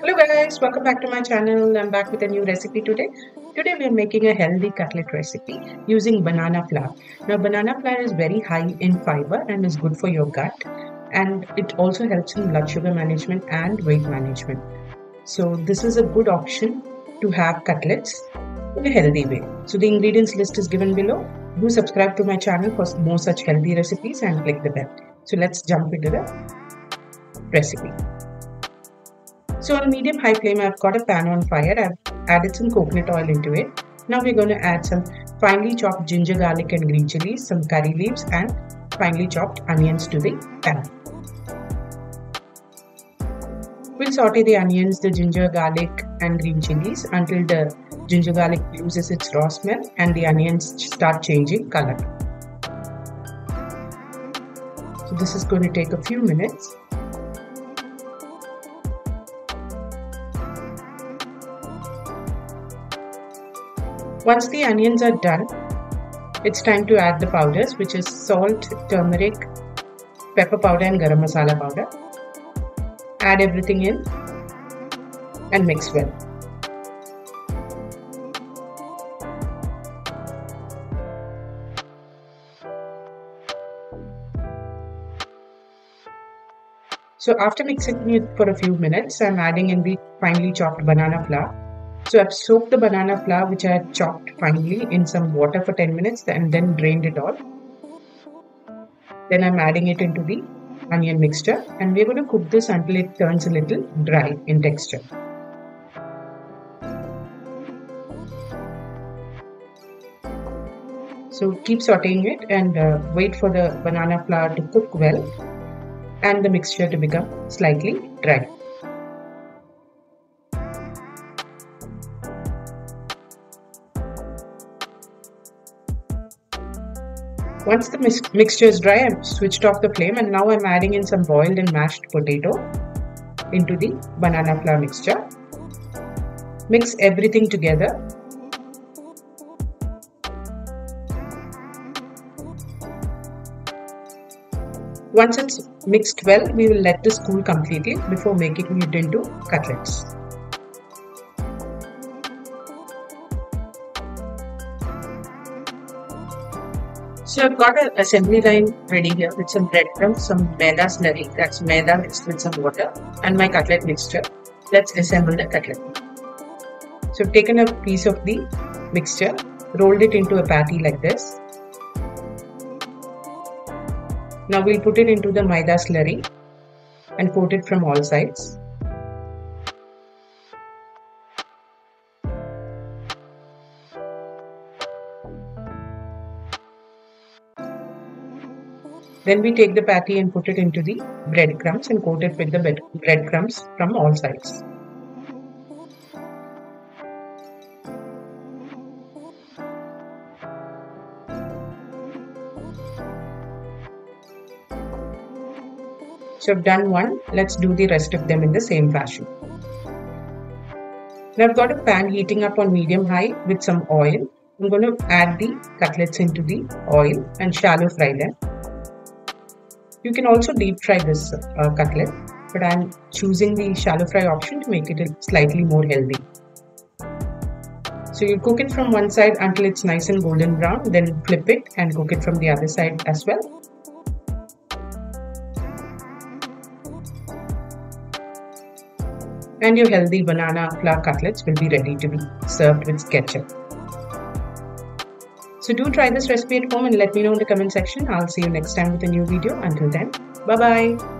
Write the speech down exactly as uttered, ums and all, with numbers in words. Hello guys, welcome back to my channel. I'm back with a new recipe today. Today we are making a healthy cutlet recipe using banana flour. Now banana flour is very high in fiber and is good for your gut, and it also helps in blood sugar management and weight management. So this is a good option to have cutlets in a healthy way. So the ingredients list is given below. Do subscribe to my channel for more such healthy recipes and click the bell. So let's jump into the recipe. So on medium high flame, I've got a pan on fire. I've added some coconut oil into it. Now we're going to add some finely chopped ginger, garlic and green chilies, some curry leaves and finely chopped onions to the pan. We'll saute the onions, the ginger, garlic and green chilies until the ginger garlic loses its raw smell and the onions start changing color. So this is going to take a few minutes. Once the onions are done, it's time to add the powders, which is salt, turmeric, pepper powder and garam masala powder. Add everything in and mix well. So after mixing it for a few minutes, I'm adding in the finely chopped banana flour. So I've soaked the banana flour, which I had chopped finely, in some water for ten minutes and then drained it all. Then I'm adding it into the onion mixture and we're going to cook this until it turns a little dry in texture. So keep sauteing it and uh, wait for the banana flour to cook well and the mixture to become slightly dry. Once the mix mixture is dry, I've switched off the flame and now I'm adding in some boiled and mashed potato into the banana flour mixture. Mix everything together. Once it's mixed well, we will let this cool completely before making it into cutlets. So I've got an assembly line ready here with some breadcrumbs, some maida slurry, that's maida mixed with some water, and my cutlet mixture. Let's assemble the cutlet. So I've taken a piece of the mixture, rolled it into a patty like this. Now we'll put it into the maida slurry and coat it from all sides. Then we take the patty and put it into the breadcrumbs and coat it with the breadcrumbs from all sides. So I've done one, let's do the rest of them in the same fashion. Now I've got a pan heating up on medium high with some oil. I'm going to add the cutlets into the oil and shallow fry them. You can also deep fry this uh, cutlet, but I'm choosing the shallow fry option to make it slightly more healthy. So you cook it from one side until it's nice and golden brown, then flip it and cook it from the other side as well. And your healthy banana flour cutlets will be ready to be served with ketchup. So do try this recipe at home and let me know in the comment section. I'll see you next time with a new video. Until then, bye-bye.